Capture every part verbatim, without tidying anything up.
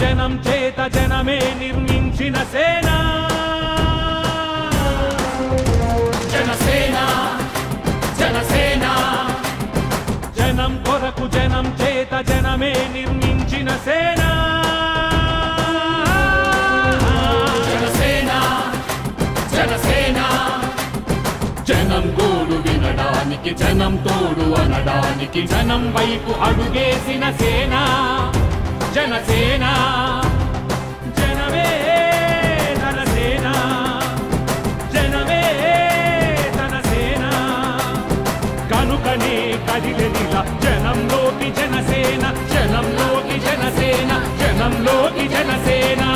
జనం చేత జనమే నిర్మించిన సేన జనసేన జనసేన జనం కొరకు జనం చేత జనమే నిర్మించిన సేన జనసేన జనసేన జనం గోడు వినడానికి జనం తోడు అనడానికి జనం వైపు అడుగేసిన సేన జనసేన జనమే తన సేన జనమే తన సేన కనుకనే కదిలెదిలా జనంలోకి జనసేన జనంలోకి జనసేన జనంలోకి జనసేన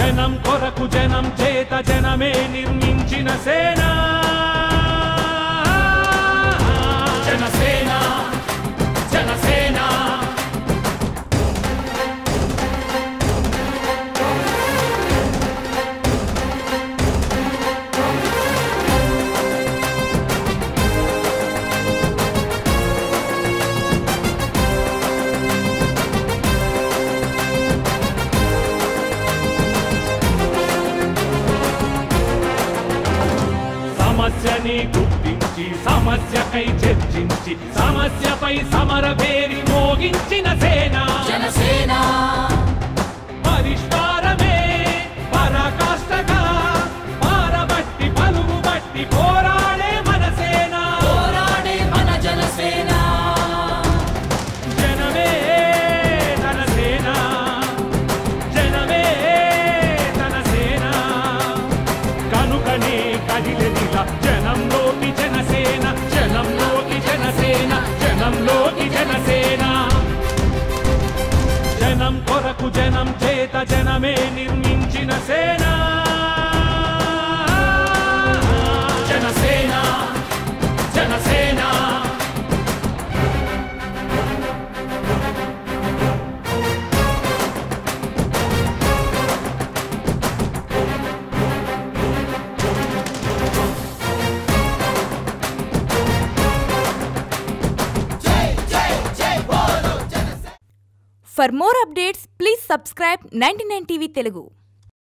జనం కొరకు జనం చేత జనమే నిర్మించిన సేన జనసేన జనసేన సమస్యని గుర్తించి సమస్యకై చర్చించి సమస్యపై సమర పేరి మోగించిన సేన జనసేన పరిష్కారమే పరాకాష్ఠగా పారబట్టి పలువు బట్టి పోరాడే మన సేన పోరాడే మన జనసేన జనమే తన సేన జనమే తన సేన కనుకనే కదిలెదిలా జనంలోకి జనసేన జనంలోకి జనసేన జనంలోకి జనసేన జనం కొరకు జనం చేత జనమే నిర్మించిన సేన Janasena Janasena For more updates, please subscribe ninety-nine T V Telugu.